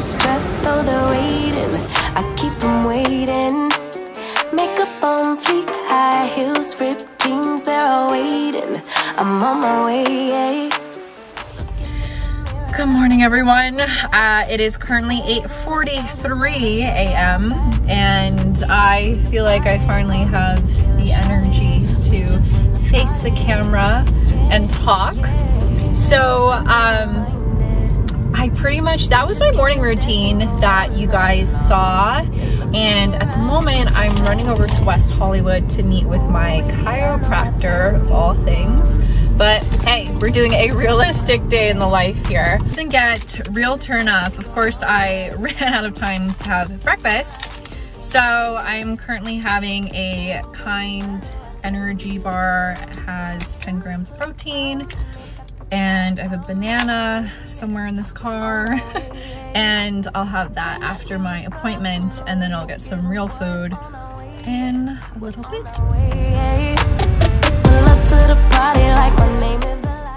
I'm stressed, though they're waiting, I keep them waiting. Makeup on fleek, high heels, ripped jeans, they're all waiting. I'm on my way. Good morning, everyone. It is currently 8:43 a.m. and I feel like I finally have the energy to face the camera and talk. So I pretty much, that was my morning routine that you guys saw, and at the moment I'm running over to West Hollywood to meet with my chiropractor of all things. But hey, we're doing a realistic day in the life here. Doesn't get real turn up. Of course, I ran out of time to have breakfast. So I'm currently having a Kind Energy bar. It has 10 grams of protein. And I have a banana somewhere in this car. And I'll have that after my appointment. And then I'll get some real food in a little bit.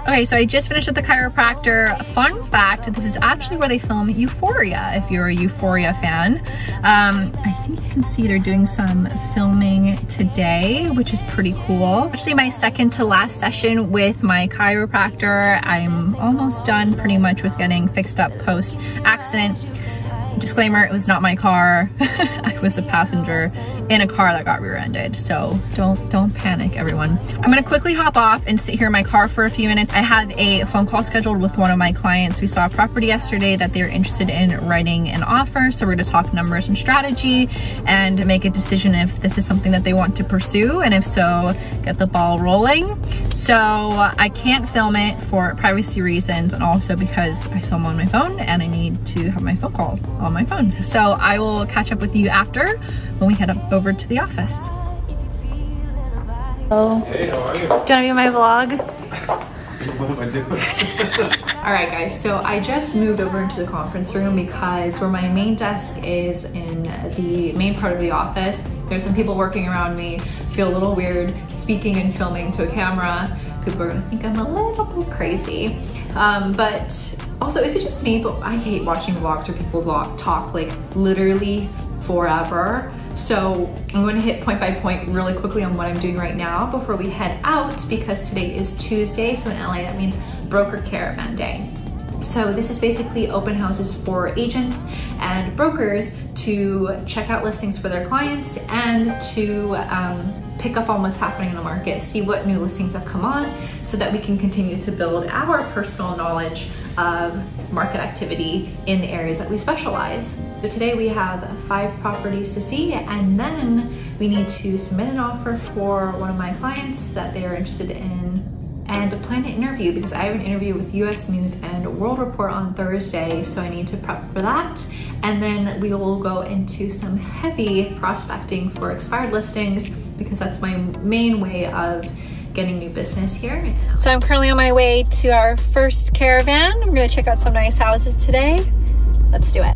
Okay, so I just finished at the chiropractor. Fun fact, this is actually where they film Euphoria, if you're a Euphoria fan. I think you can see they're doing some filming today, which is pretty cool. Actually, my second to last session with my chiropractor. I'm almost done pretty much with getting fixed up post-accident. Disclaimer, it was not my car. I was a passenger in a car that got rear-ended, so don't panic, everyone. I'm gonna quickly hop off and sit here in my car for a few minutes. I have a phone call scheduled with one of my clients. We saw a property yesterday that they're interested in writing an offer, so we're gonna talk numbers and strategy and make a decision if this is something that they want to pursue, and if so, get the ball rolling. So I can't film it for privacy reasons, and also because I film on my phone and I need to have my phone call on my phone. So I will catch up with you after when we head up over to the office. Hello. Hey, how are you? Do you want to be in my vlog? What am I doing? All right, guys, so I just moved over into the conference room because where my main desk is in the main part of the office, there's some people working around me. I feel a little weird speaking and filming to a camera. People are gonna think I'm a little bit crazy. But also, is it just me? But I hate watching vlogs or people talk like literally forever. So I'm going to hit point by point really quickly on what I'm doing right now before we head out, because today is Tuesday, so in LA that means Broker Caravan Day. So this is basically open houses for agents and brokers to check out listings for their clients and to pick up on what's happening in the market, see what new listings have come on, so that we can continue to build our personal knowledge of market activity in the areas that we specialize. So today we have 5 properties to see, and then we need to submit an offer for one of my clients that they are interested in and to plan an interview, because I have an interview with U.S. News and World Report on Thursday, so I need to prep for that. And then we will go into some heavy prospecting for expired listings, because that's my main way of getting new business here. So I'm currently on my way to our first caravan. I'm gonna check out some nice houses today. Let's do it.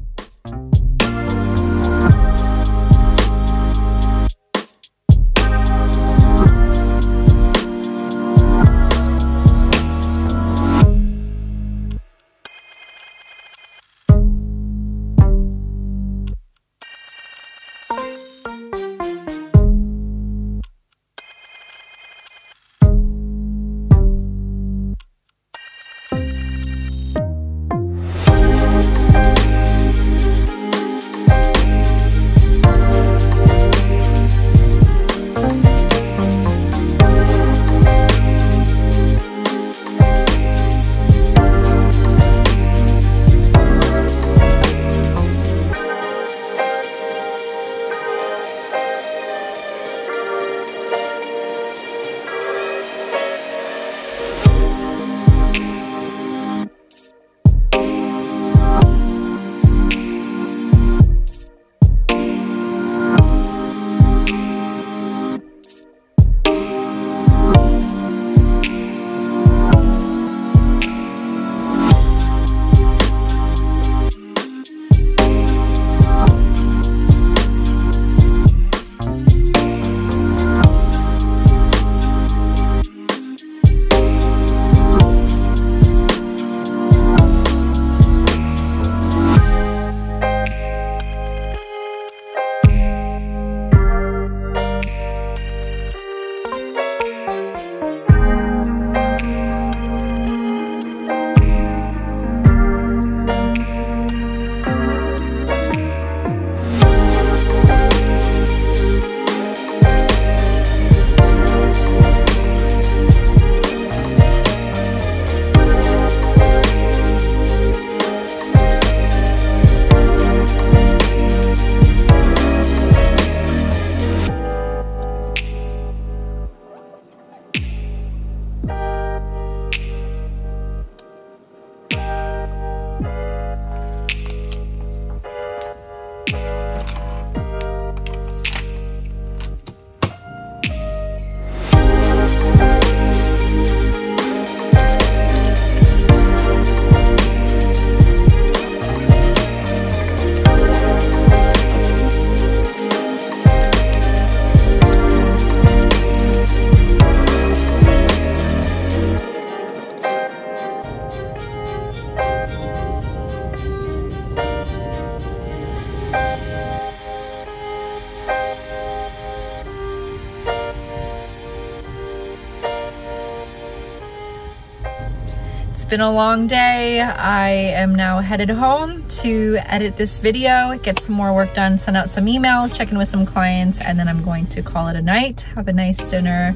It's been a long day. I am now headed home to edit this video, get some more work done, send out some emails, check in with some clients, and then I'm going to call it a night, have a nice dinner,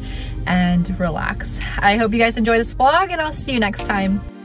and relax. I hope you guys enjoy this vlog, and I'll see you next time.